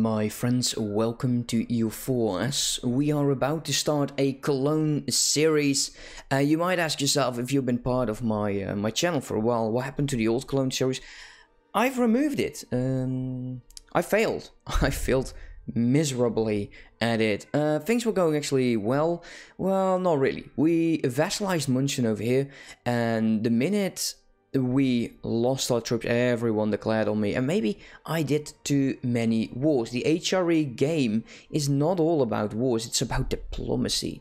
My friends, welcome to EU4. As we are about to start a Cologne series. You might ask yourself, if you've been part of my my channel for a while, what happened to the old Cologne series? I've removed it. I failed. I failed miserably at it. Things were going actually well. Well, not really. We vassalized München over here, and the minute we lost our troops, everyone declared on me, and maybe I did too many wars. The HRE game is not all about wars, it's about diplomacy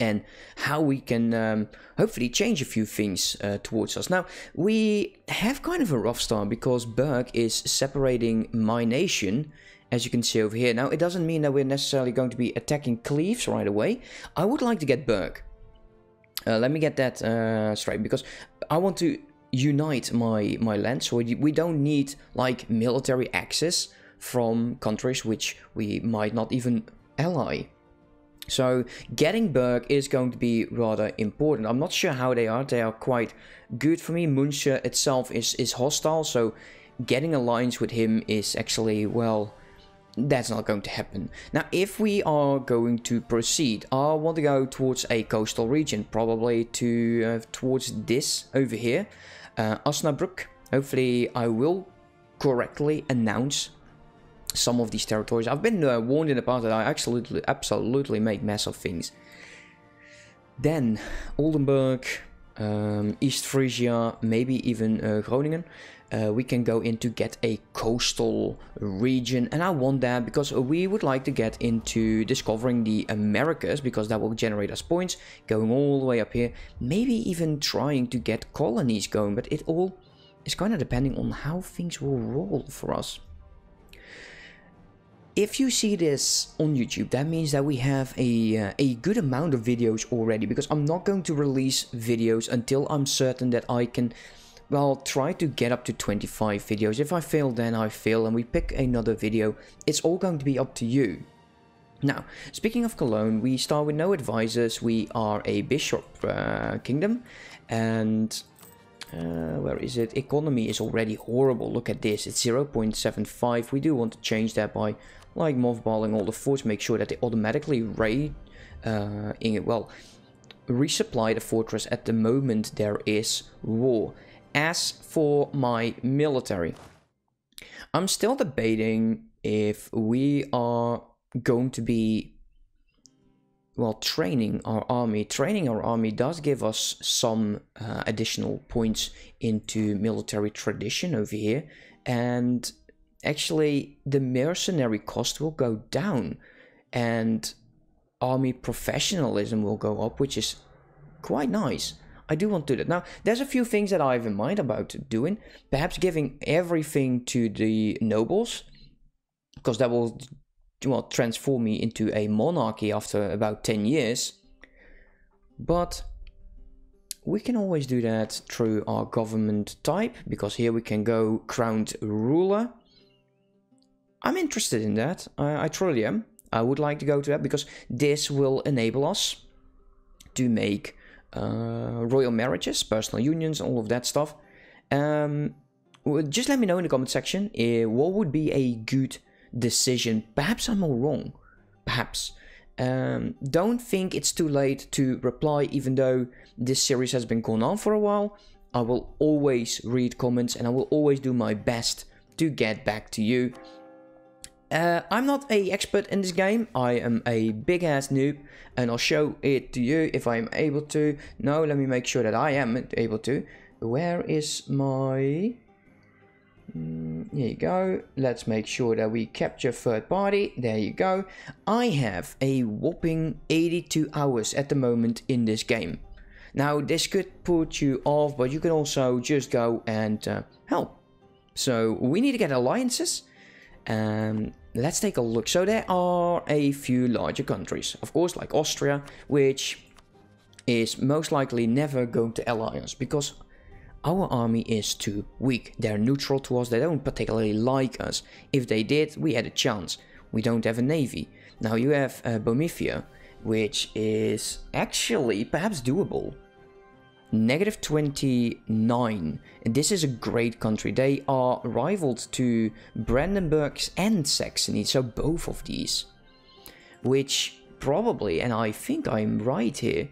and how we can hopefully change a few things towards us. Now, we have kind of a rough start because Berg is separating my nation, as you can see over here. Now, it doesn't mean that we're necessarily going to be attacking Cleaves right away. I would like to get Berg. Let me get that straight, because I want to unite my land, so we don't need like military access from countries which we might not even ally. So getting Berg is going to be rather important. I'm not sure how they are. They are quite good for me. Münster itself is hostile, so getting alliance with him is actually, well, that's not going to happen. Now, if we are going to proceed, I want to go towards a coastal region, probably to towards this over here, Osnabrück. Hopefully I will correctly announce some of these territories. I've been warned in the past that I absolutely make mess of things. Then Oldenburg, East Frisia, maybe even Groningen. We can go in to get a coastal region, and I want that because we would like to get into discovering the Americas, because that will generate us points, going all the way up here, maybe even trying to get colonies going, but it all is kind of depending on how things will roll for us. If you see this on YouTube, that means that we have a good amount of videos already, because I'm not going to release videos until I'm certain that I can, well, try to get up to 25 videos. If I fail, then I fail and we pick another video. It's all going to be up to you. Now, speaking of Cologne, we start with no advisors. We are a bishop kingdom, and where is it? Economy is already horrible. Look at this, it's 0.75. We do want to change that by like mothballing all the forts, make sure that they automatically raid resupply the fortress at the moment there is war. As for my military, I'm still debating if we are going to be, well, training our army. Training our army does give us some additional points into military tradition over here. And actually, the mercenary cost will go down and army professionalism will go up, which is quite nice. I do want to do that. Now, there's a few things that I have in mind about doing. Perhaps giving everything to the nobles, because that will, well, transform me into a monarchy after about 10 years. But we can always do that through our government type, because here we can go crowned ruler. I'm interested in that. I truly am. I would like to go to that, because this will enable us to make royal marriages, personal unions, all of that stuff. Just let me know in the comment section what would be a good decision. Perhaps I'm all wrong. Perhaps. Don't think it's too late to reply, even though this series has been going on for a while. I will always read comments and I will always do my best to get back to you. I'm not an expert in this game. I am a big ass noob, and I'll show it to you if I'm able to. No, let me make sure that I am able to. Where is my... here you go. Let's make sure that we capture third party. There you go. I have a whopping 82 hours at the moment in this game. Now, this could put you off, but you can also just go and help. So we need to get alliances. Let's take a look. So there are a few larger countries, of course, like Austria, which is most likely never going to ally us because our army is too weak. They're neutral to us. They don't particularly like us. If they did, we had a chance. We don't have a navy. Now you have Bermifia, which is actually perhaps doable. negative 29. This is a great country. They are rivaled to Brandenburg and Saxony, so both of these. Which probably, and I think I'm right here,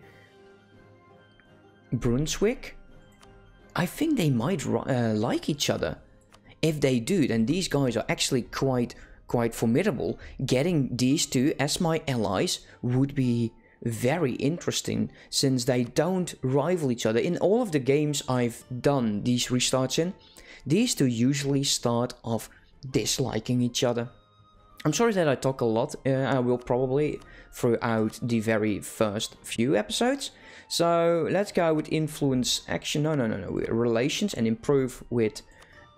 Brunswick? I think they might like each other. If they do, then these guys are actually quite formidable. Getting these two as my allies would be very interesting, since they don't rival each other. In all of the games I've done these restarts in, these two usually start off disliking each other. I'm sorry that I talk a lot. I will probably throughout the very first few episodes. So let's go with influence action. No, relations, and improve with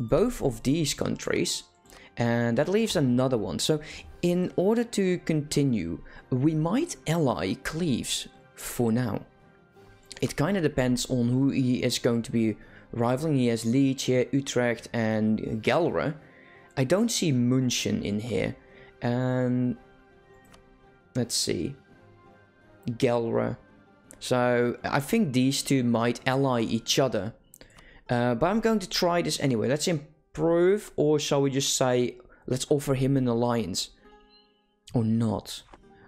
both of these countries. And that leaves another one. So in order to continue, we might ally Cleaves for now. It kind of depends on who he is going to be rivaling. He has Liège here, Utrecht and Galra. I don't see München in here. Let's see. Galra. So I think these two might ally each other. But I'm going to try this anyway. Let's improve, or shall we just say, let's offer him an alliance. Or not.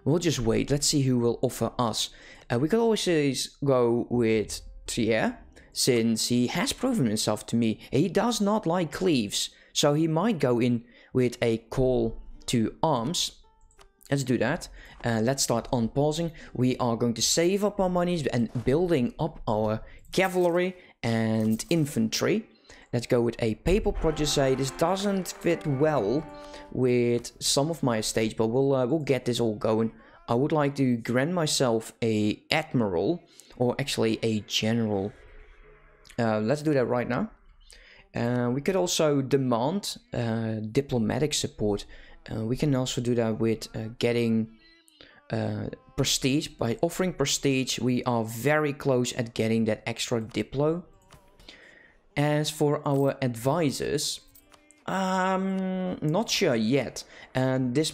We'll just wait. Let's see who will offer us. We could always go with Trier, since he has proven himself to me. He does not like Cleaves, so he might go in with a call to arms. Let's do that. Let's start unpausing. We are going to save up our monies and building up our cavalry and infantry. Let's go with a papal protégé. This doesn't fit well with some of my estates, but we'll get this all going. I would like to grant myself a admiral, or actually a general. Let's do that right now. We could also demand diplomatic support. We can also do that with getting prestige. By offering prestige, we are very close at getting that extra diplo. As for our advisors, I'm not sure yet. And this,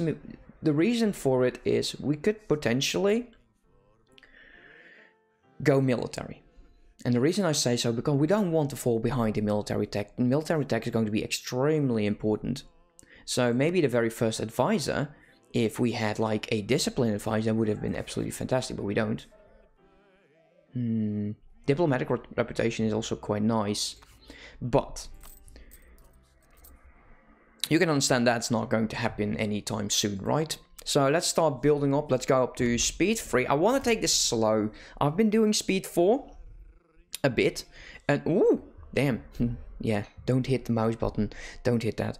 the reason for it is we could potentially go military. And the reason I say so, because we don't want to fall behind in military tech. Military tech is going to be extremely important. So maybe the very first advisor, if we had like a discipline advisor, would have been absolutely fantastic, but we don't. Diplomatic reputation is also quite nice, but you can understand that's not going to happen anytime soon, right? So let's start building up. Let's go up to speed 3. I want to take this slow. I've been doing speed 4 a bit, and ooh, damn. Yeah, don't hit the mouse button. Don't hit that.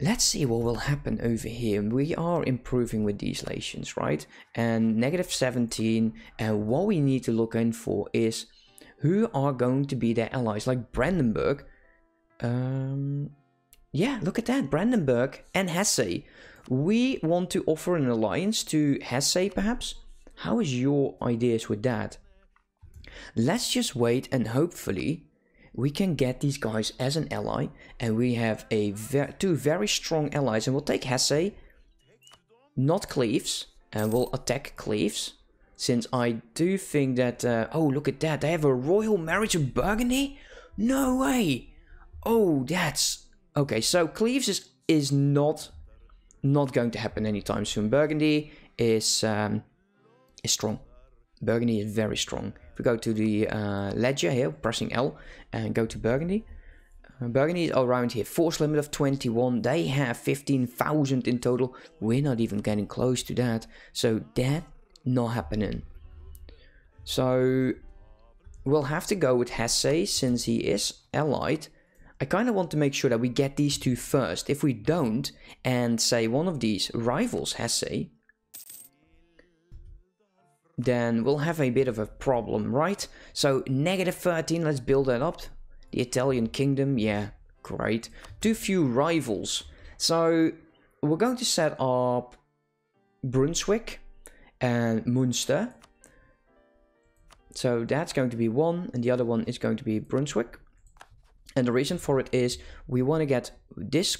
Let's see what will happen over here. We are improving with these nations, right? And negative 17. And what we need to look in for is who are going to be their allies, like Brandenburg. Yeah, look at that. Brandenburg and Hesse. We want to offer an alliance to Hesse, perhaps. How is your ideas with that? Let's just wait, and hopefully we can get these guys as an ally, and we have a two very strong allies. And we'll take Hesse, not Cleaves, and we'll attack Cleaves, since I do think that... oh, look at that. They have a royal marriage with Burgundy? No way! Oh, that's... Okay, so Cleaves is not going to happen anytime soon. Burgundy is strong. Burgundy is very strong. If we go to the ledger here, pressing L, and go to Burgundy. Burgundy is around here. Force limit of 21. They have 15,000 in total. We're not even getting close to that. So that not happening. So we'll have to go with Hesse, since he is allied. I kind of want to make sure that we get these two first. If we don't, and say one of these rivals Hesse, then we'll have a bit of a problem, right? So negative 13, let's build that up. The Italian kingdom, yeah, great. Too few rivals. So we're going to set up Brunswick and Münster. So that's going to be one, and the other one is going to be Brunswick. And the reason for it is we want to get this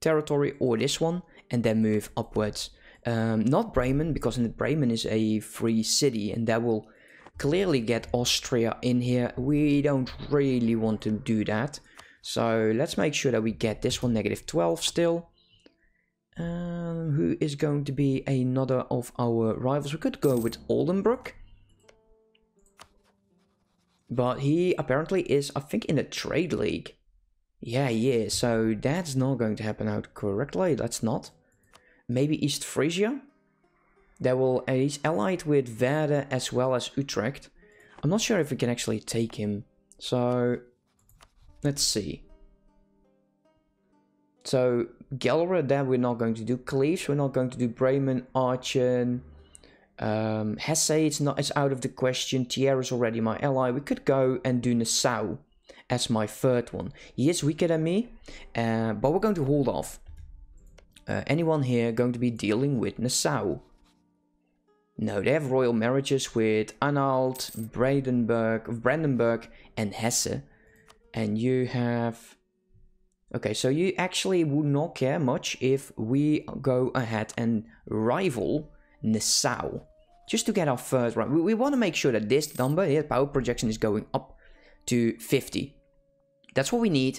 territory or this one, and then move upwards. Not Bremen, because Bremen is a free city, and that will clearly get Austria in here. We don't really want to do that. So let's make sure that we get this one -12 still. Who is going to be another of our rivals? We could go with Oldenburg. But he apparently is, I think, in the trade league. Yeah, he is. So that's not going to happen out correctly. That's not. Maybe East Frisia. That will, he's allied with Werder as well as Utrecht. I'm not sure if we can actually take him. So let's see. So Galra, that we're not going to do. Cleaves, we're not going to do. Bremen, Aachen, Hesse, it's out of the question. Trier is already my ally. We could go and do Nassau as my third one. He is weaker than me, but we're going to hold off. Anyone here going to be dealing with Nassau? No, they have royal marriages with Anhalt, Brandenburg, and Hesse. And you have... Okay, so you actually would not care much if we go ahead and rival Nassau. Just to get our first round. We want to make sure that this number here, power projection, is going up to 50. That's what we need.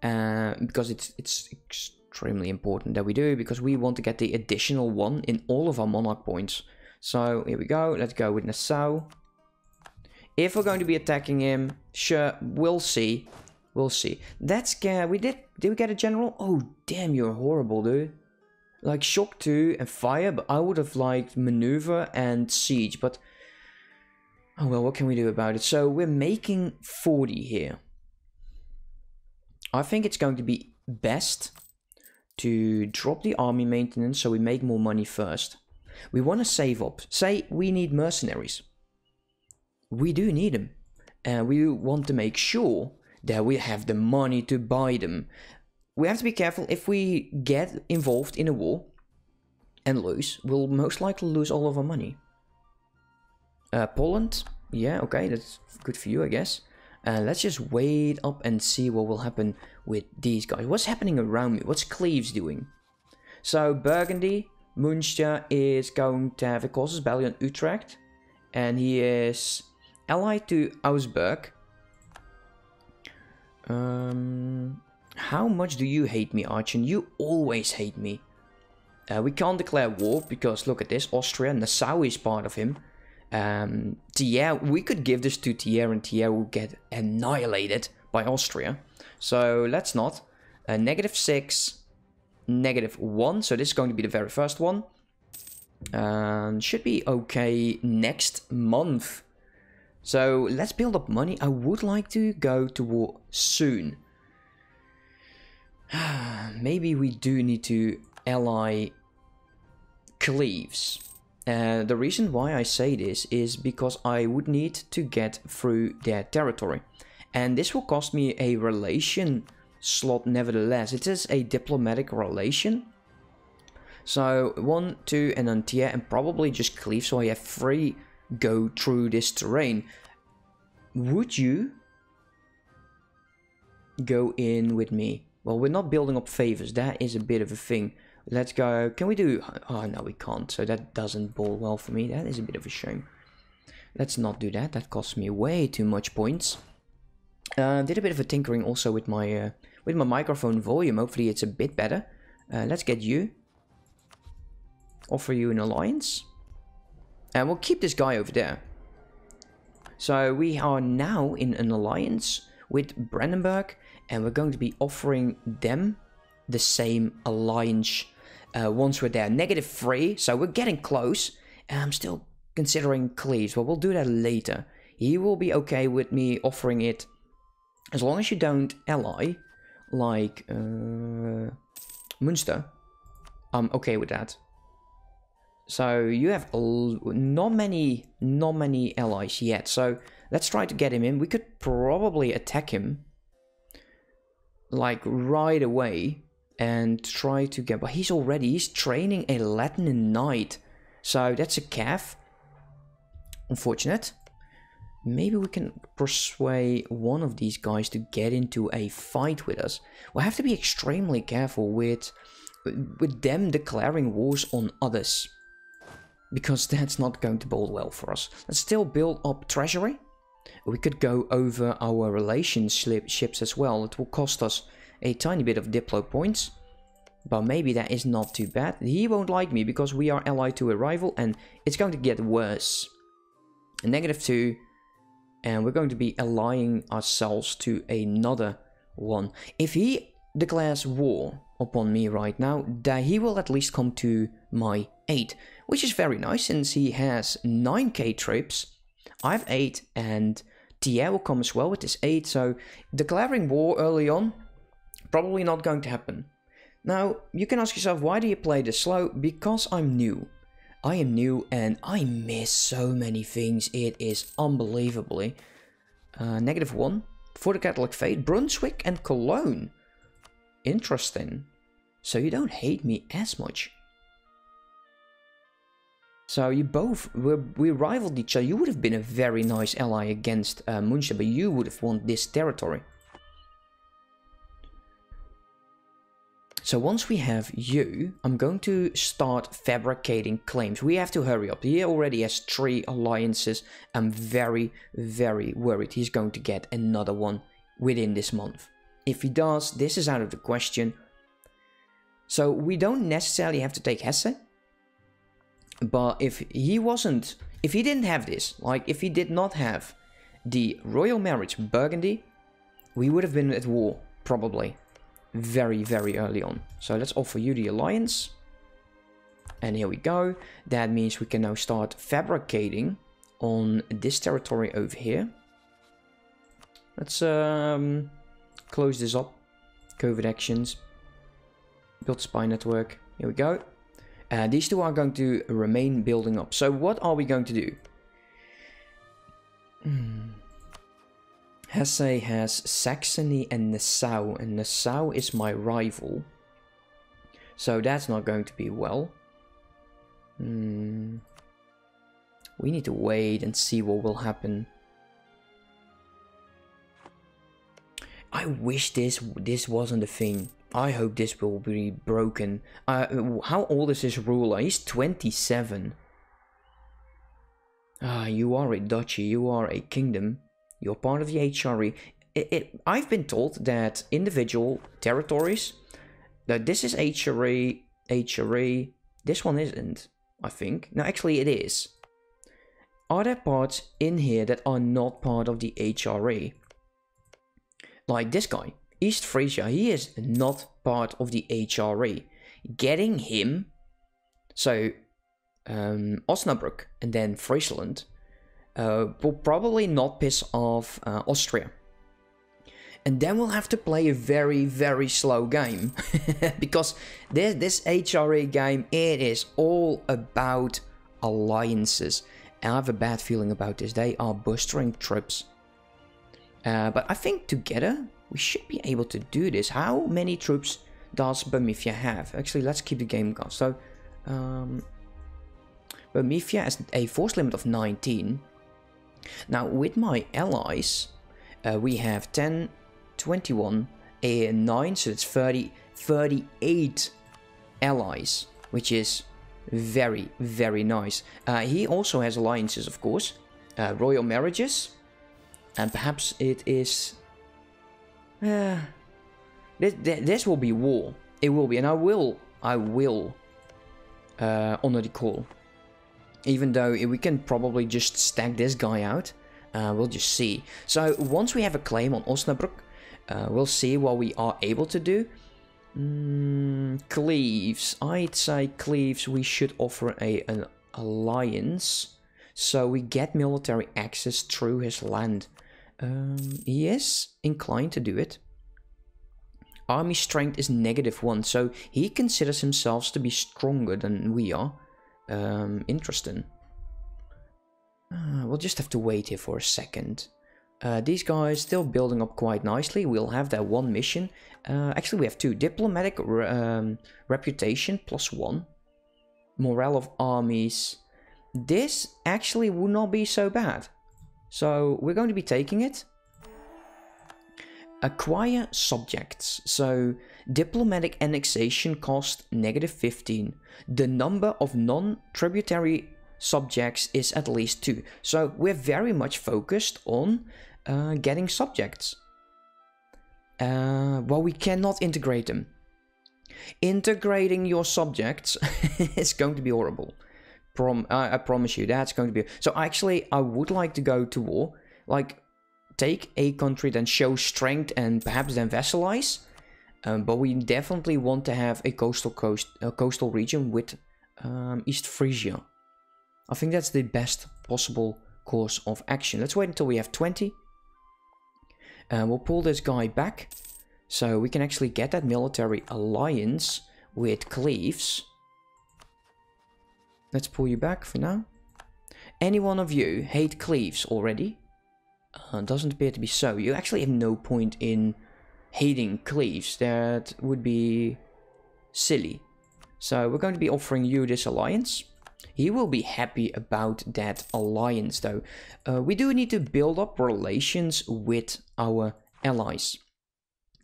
Because it's extremely important that we do. Because we want to get the additional one in all of our monarch points. So here we go. Let's go with Nassau. If we're going to be attacking him, sure, we'll see. We'll see. That's we did we get a general? Oh damn, you're horrible, dude. Like shock 2 and fire, but I would have liked maneuver and siege, but oh well, what can we do about it? So we're making 40 here. I think it's going to be best to drop the army maintenance so we make more money first. We want to save up. Say we need mercenaries. We do need them. And we want to make sure that we have the money to buy them. We have to be careful. If we get involved in a war and lose, we'll most likely lose all of our money. Poland, yeah, okay, that's good for you, I guess. Let's just wait up and see what will happen with these guys. What's happening around me? What's Cleves doing? So Burgundy, Münster is going to have a causes battle on Utrecht, and he is allied to Ausberg. How much do you hate me, Archon? You always hate me. We can't declare war because look at this, Austria, Nassau is part of him. Trier, we could give this to Trier and Trier will get annihilated by Austria. So let's not. -6, -1. So this is going to be the very first one. Should be okay next month. So let's build up money. I would like to go to war soon. Maybe we do need to ally Cleaves. The reason why I say this is because I would need to get through their territory. And this will cost me a relation slot nevertheless. It is a diplomatic relation. So 1, 2, and then Trier and probably just Cleaves. So I have 3... go through this terrain. Would you go in with me? Well, we're not building up favors. That is a bit of a thing. Let's go. Can we do... Oh, no, we can't. So that doesn't bode well for me. That is a bit of a shame. Let's not do that. That costs me way too much points. Did a bit of a tinkering also with my microphone volume. Hopefully it's a bit better. Let's get you. Offer you an alliance. And we'll keep this guy over there. So we are now in an alliance with Brandenburg. And we're going to be offering them the same alliance once we're there. -3. So we're getting close. And I'm still considering Cleaves. But we'll do that later. He will be okay with me offering it. As long as you don't ally. Like Münster. I'm okay with that. So you have not many allies yet. So let's try to get him in. We could probably attack him like right away and try to get... But he's training a Latin knight. So that's a calf. Unfortunate. Maybe we can persuade one of these guys to get into a fight with us. We'll have to be extremely careful with them declaring wars on others. because that's not going to bode well for us. Let's still build up treasury. We could go over our relationships as well. It will cost us a tiny bit of Diplo points, but maybe that is not too bad. He won't like me because we are allied to a rival, and it's going to get worse. -2, and we're going to be allying ourselves to another one. If he declares war upon me right now, that he will at least come to my aid, which is very nice since he has 9k troops. I have 8, and Thiers will come as well with his 8, so declaring war early on, probably not going to happen. Now, you can ask yourself, why do you play this slow? Because I'm new. I am new and I miss so many things, it is unbelievably. -1 for the Catholic faith, Brunswick and Cologne. Interesting. So you don't hate me as much. So you both, we rivaled each other. You would have been a very nice ally against Münster, but you would have won this territory. So once we have you, I'm going to start fabricating claims. We have to hurry up. He already has 3 alliances. I'm very, very worried he's going to get another one within this month. If he does, this is out of the question. So we don't necessarily have to take Hesse. But if he wasn't, if he didn't have this, like if he did not have the royal marriage Burgundy, we would have been at war, probably, very, very early on. So let's offer you the alliance. And here we go. That means we can now start fabricating on this territory over here. Let's close this up. COVID actions. Build spy network. Here we go. These two are going to remain building up. So what are we going to do? Hesse has Saxony and Nassau is my rival. So that's not going to be well. We need to wait and see what will happen. I wish this wasn't a thing. I hope this will be broken. How old is this ruler? He's 27. You are a duchy, you are a kingdom. You're part of the HRE. I've been told that individual territories, that this is HRE, this one isn't, I think. No, actually it is. Are there parts in here that are not part of the HRE? Like this guy. East Frisia, he is not part of the HRE. Getting him, so Osnabrück and then Friesland, will probably not piss off Austria. And then we'll have to play a very, very slow game. Because this HRE game, it is all about alliances. I have a bad feeling about this. They are bustering trips. But I think together we should be able to do this. How many troops does Bermifia have? Actually, let's keep the game going. So, Bermifia has a force limit of 19. Now, with my allies, we have 10, 21, 9, so it's 30, 38 allies, which is very, very nice. He also has alliances, of course, royal marriages, and perhaps it is... this will be war. It will be, and I will honor the call. Even though we can probably just stack this guy out, we'll just see. So once we have a claim on Osnabrück, we'll see what we are able to do. Cleaves, I'd say Cleaves. We should offer an alliance, so we get military access through his land. He is inclined to do it. Army strength is -1, so he considers himself to be stronger than we are. Interesting. We'll just have to wait here for a second. These guys still building up quite nicely. We'll have that one mission. Actually, we have 2. Diplomatic reputation +1. Morale of armies. This actually would not be so bad. So we're going to be taking it. Acquire subjects. So diplomatic annexation cost -15. The number of non-tributary subjects is at least 2. So we're very much focused on getting subjects. Well, we cannot integrate them. Integrating your subjects is going to be horrible. I promise you, that's going to be... So actually, I would like to go to war. Like, take a country, then show strength and perhaps then vassalize. But we definitely want to have a coastal region with East Frisia. I think that's the best possible course of action. Let's wait until we have 20. We'll pull this guy back. So we can actually get that military alliance with Cleaves. Let's pull you back for now. Any one of you hate Cleaves already? Doesn't appear to be so. You actually have no point in hating Cleaves. That would be silly. So we're going to be offering you this alliance. He will be happy about that alliance though. We do need to build up relations with our allies.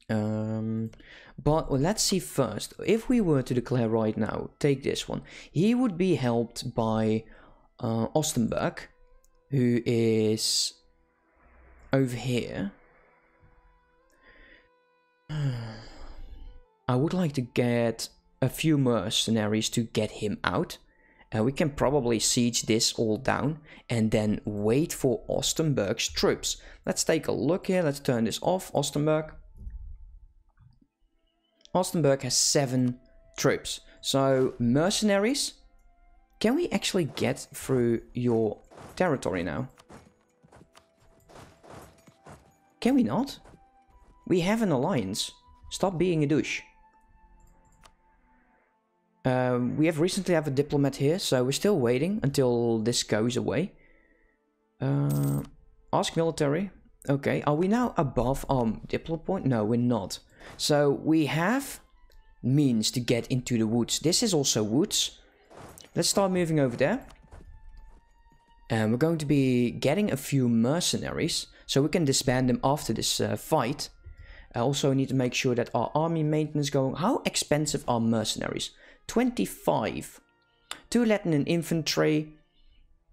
But let's see first, if we were to declare right now, take this one, he would be helped by Ostenberg, who is over here. I would like to get a few mercenaries to get him out. We can probably siege this all down and then wait for Ostenberg's troops. Let's take a look here, let's turn this off, Ostenberg. Ostenberg has 7 troops, so mercenaries, can we actually get through your territory now? Can we not? We have an alliance, stop being a douche. We have recently have a diplomat here, so we're still waiting until this goes away. Ask military, okay, are we now above our diplomat point? No, we're not. So we have means to get into the woods. This is also woods. Let's start moving over there. And we're going to be getting a few mercenaries. So we can disband them after this fight. I also need to make sure that our army maintenance going. How expensive are mercenaries? 25. 2 Latin and infantry.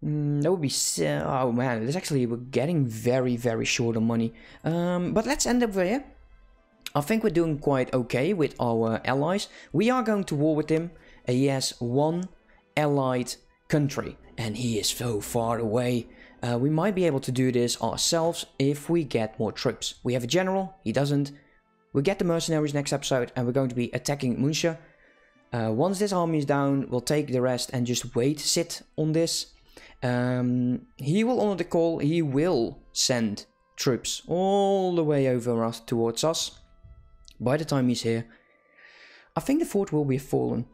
That would be... Oh man, this actually we're getting very, very short on money. But let's end up here. I think we're doing quite okay with our allies. We are going to war with him. He has 1 allied country and he is so far away. We might be able to do this ourselves if we get more troops. We have a general, he doesn't. We'll get the mercenaries next episode and we're going to be attacking Münster. Once this army is down, we'll take the rest and just wait, sit on this. He will honor the call, he will send troops all the way over us towards us. By the time he's here, I think the fort will be fallen.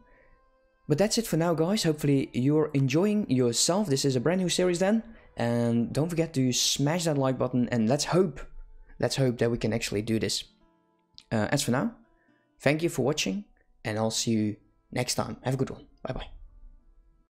But that's it for now, guys. Hopefully you're enjoying yourself. This is a brand new series then. And don't forget to smash that like button. And let's hope that we can actually do this. As for now, thank you for watching. And I'll see you next time. Have a good one. Bye-bye.